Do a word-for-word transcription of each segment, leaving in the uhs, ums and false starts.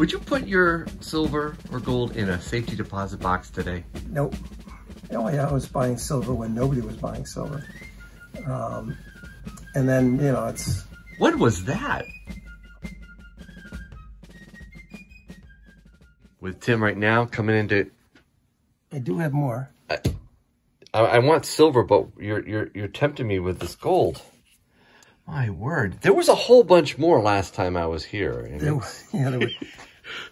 Would you put your silver or gold in a safety deposit box today? Nope. I was buying silver when nobody was buying silver. Um, and then, you know, it's... What was that? With Tim right now coming into... I do have more. I, I, I want silver, but you're, you're, you're tempting me with this gold. My word. There was a whole bunch more last time I was here. And there, yeah, there, were,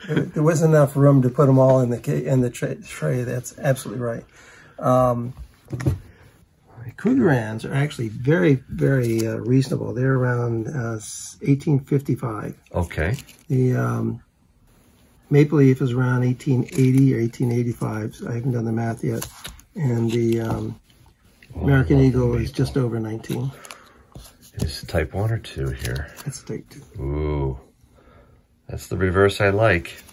there, there was enough room to put them all in the, in the tray, tray. That's absolutely right. Um, Krugerrands are actually very, very uh, reasonable. They're around uh, eighteen fifty-five. Okay. The um, maple leaf is around eighteen eighty or eighteen eighty-five. So I haven't done the math yet. And the um, American oh, Eagle is just over nineteen. It's type one or two here. That's type two. Ooh, that's the reverse I like.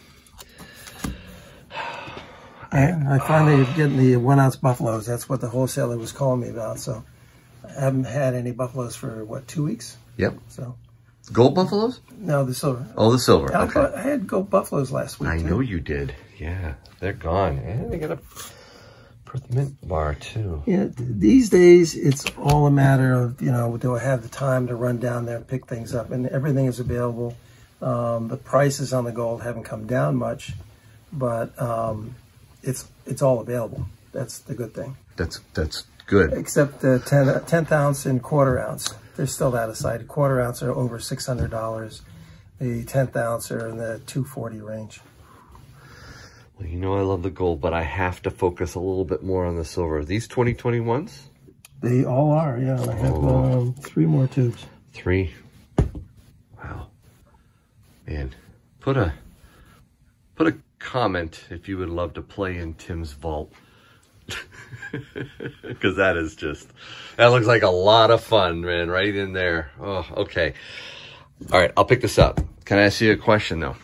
I, I finally oh. getting the one ounce buffaloes. That's what the wholesaler was calling me about. So I haven't had any buffaloes for what, two weeks? Yep. So gold buffaloes? No, the silver. Oh, the silver. I, okay. I had gold buffaloes last week. I too. know you did. Yeah, they're gone. And they got a mint bar too. Yeah. These days it's all a matter of, you know, do I have the time to run down there and pick things up? And everything is available. Um, the prices on the gold haven't come down much, but um, It's it's all available. That's the good thing. That's that's good. Except the ten, uh, tenth ounce and quarter ounce. They're still out of sight. A quarter ounce are over six hundred dollars. The tenth ounce are in the two forty range. Well, you know I love the gold, but I have to focus a little bit more on the silver. Are these twenty twenty ones? They all are. Yeah, I have oh. um, three more tubes. Three. Wow, man, put a put a. comment if you would love to play in Tim's vault, because that is just, that looks like a lot of fun, man, right in there. Oh, okay. All right, I'll pick this up. Can I ask you a question though?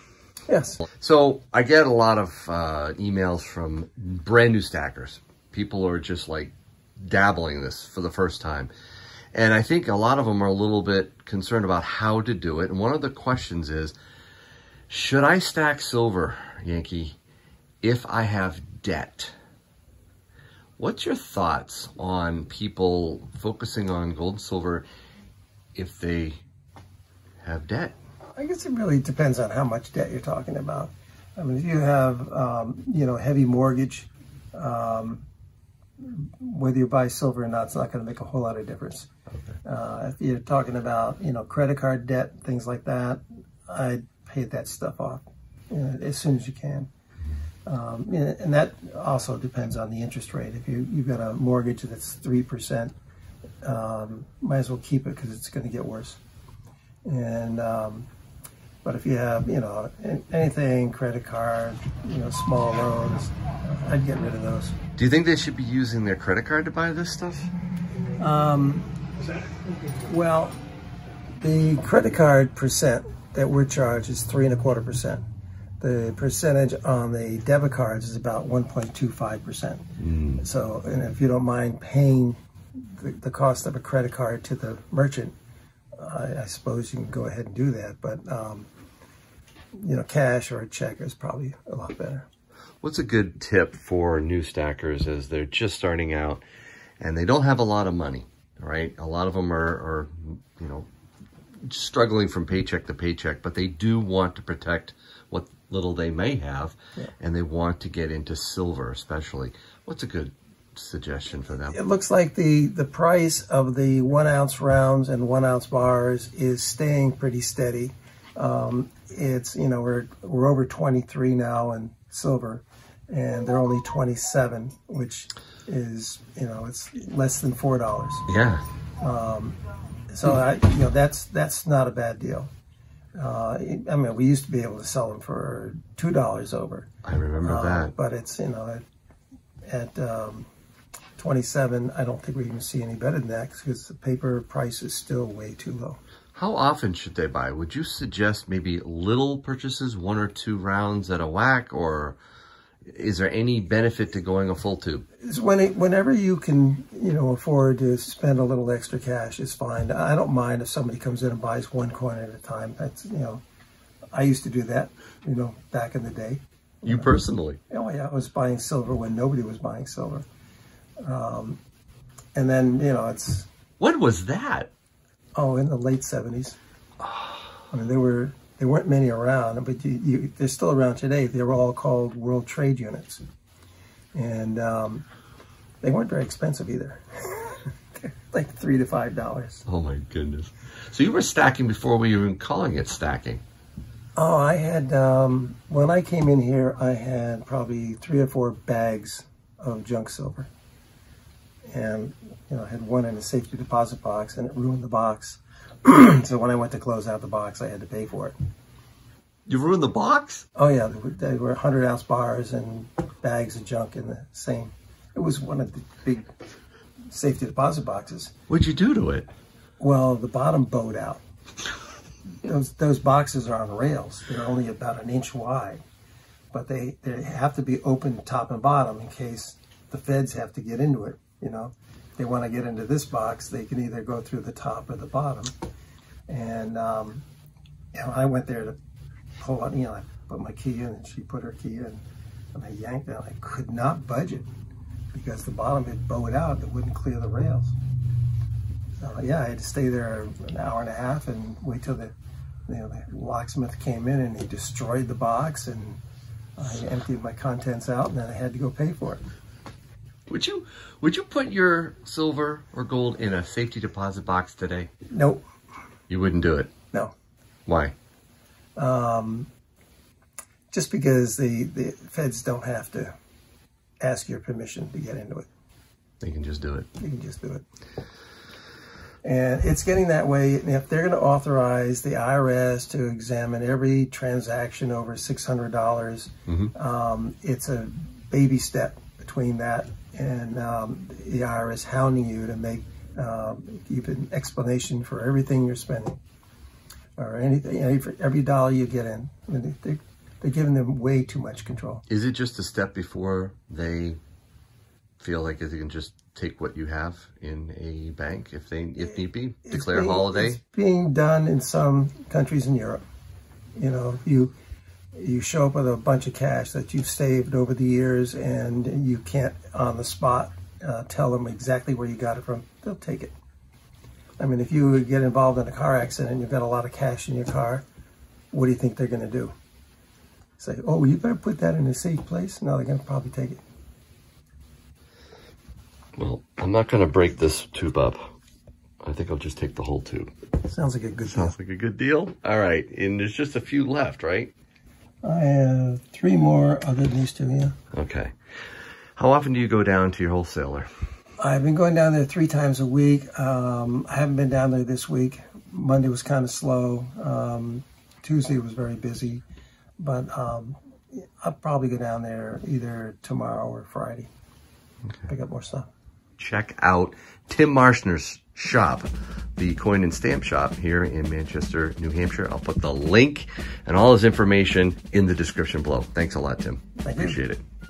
Yes. So I get a lot of uh, emails from brand new stackers. People are just like dabbling this for the first time. And I think a lot of them are a little bit concerned about how to do it. And one of the questions is, should I stack silver, Yankee, if I have debt? What's your thoughts on people focusing on gold and silver if they have debt? I guess it really depends on how much debt you're talking about. I mean, if you have, um, you know, heavy mortgage, um, whether you buy silver or not, it's not going to make a whole lot of difference. Okay. Uh, if you're talking about, you know, credit card debt, things like that, I'd pay that stuff off as soon as you can. Um, and that also depends on the interest rate. If you, you've got a mortgage that's three percent, um, might as well keep it because it's going to get worse. And, um, but if you have, you know, anything, credit card, you know, small loans, I'd get rid of those. Do you think they should be using their credit card to buy this stuff? Um, well, the credit card percent that we're charged is three and a quarter percent. The percentage on the debit cards is about one point two five percent. Mm. So, and if you don't mind paying the, the cost of a credit card to the merchant, I, I suppose you can go ahead and do that. But, um, you know, cash or a check is probably a lot better. What's a good tip for new stackers as they're just starting out and they don't have a lot of money, right? A lot of them are, are you know, struggling from paycheck to paycheck, but they do want to protect what little they may have, yeah, and they want to get into silver especially. What's a good suggestion for them? It looks like the, the price of the one ounce rounds and one ounce bars is staying pretty steady. Um, it's, you know, we're, we're over twenty-three now in silver and they're only twenty-seven, which is, you know, it's less than four dollars. Yeah. Um, so I, you know, that's, that's not a bad deal. Uh, I mean, we used to be able to sell them for two dollars over. I remember uh, that. But it's, you know, at, at um, twenty-seven, I don't think we can see any better than that because the paper price is still way too low. How often should they buy? Would you suggest maybe little purchases, one or two rounds at a whack, or is there any benefit to going a full tube? When it, whenever you can, you know, afford to spend a little extra cash, it's fine. I don't mind if somebody comes in and buys one coin at a time. That's, you know, I used to do that, you know, back in the day. You uh, personally? Oh, yeah. I was buying silver when nobody was buying silver. Um, and then, you know, it's... When was that? Oh, in the late seventies. Oh. I mean, there were... There weren't many around, but you, you, they're still around today. They were all called World Trade Units. And um, they weren't very expensive either. They're like three to five dollars. Oh my goodness. So you were stacking before we were even calling it stacking. Oh, I had, um, when I came in here, I had probably three or four bags of junk silver. And, you know, I had one in a safety deposit box and it ruined the box. So when I went to close out the box, I had to pay for it. You ruined the box? Oh, yeah. There were one hundred ounce bars and bags of junk in the same. It was one of the big safety deposit boxes. What'd you do to it? Well, the bottom bowed out. Those, those boxes are on rails. They're only about an inch wide. But they, they have to be open top and bottom in case the feds have to get into it, you know. They want to get into this box, they can either go through the top or the bottom. And um, you know, I went there to pull out, you know, I put my key in and she put her key in and I yanked it. I could not budge it because the bottom had bowed out. It wouldn't clear the rails. So yeah, I had to stay there an hour and a half and wait till the, you know, the locksmith came in and he destroyed the box and I emptied my contents out and then I had to go pay for it. Would you would you put your silver or gold in a safety deposit box today? Nope. You wouldn't do it? No. Why? Um, just because the, the feds don't have to ask your permission to get into it. They can just do it. They can just do it. And it's getting that way. And if they're going to authorize the I R S to examine every transaction over six hundred dollars, mm-hmm. um, it's a baby step between that and um, the I R S hounding you to make uh, give an explanation for everything you're spending, or anything, you know, for every dollar you get in. I mean, they, they're giving them way too much control. Is it just a step before they feel like they can just take what you have in a bank if they, if need be, it's declare being, holiday? It's being done in some countries in Europe. You know, you. You show up with a bunch of cash that you've saved over the years and you can't on the spot uh, tell them exactly where you got it from, they'll take it. I mean, if you get involved in a car accident and you've got a lot of cash in your car, what do you think they're going to do? Say, oh, well, you better put that in a safe place? No, they're going to probably take it. Well, I'm not going to break this tube up. I think I'll just take the whole tube. Sounds like a good deal. Sounds like a good deal. All right. And there's just a few left, right? I have three more other than these two, yeah. Okay. How often do you go down to your wholesaler? I've been going down there three times a week. Um, I haven't been down there this week. Monday was kind of slow. Um, Tuesday was very busy. But um, I'll probably go down there either tomorrow or Friday. Okay. Pick up more stuff. Check out Tim Marshner's shop, the Coin and Stamp Shop here in Manchester, New Hampshire. I'll put the link and all his information in the description below. Thanks a lot, Tim. Thank you. Appreciate it.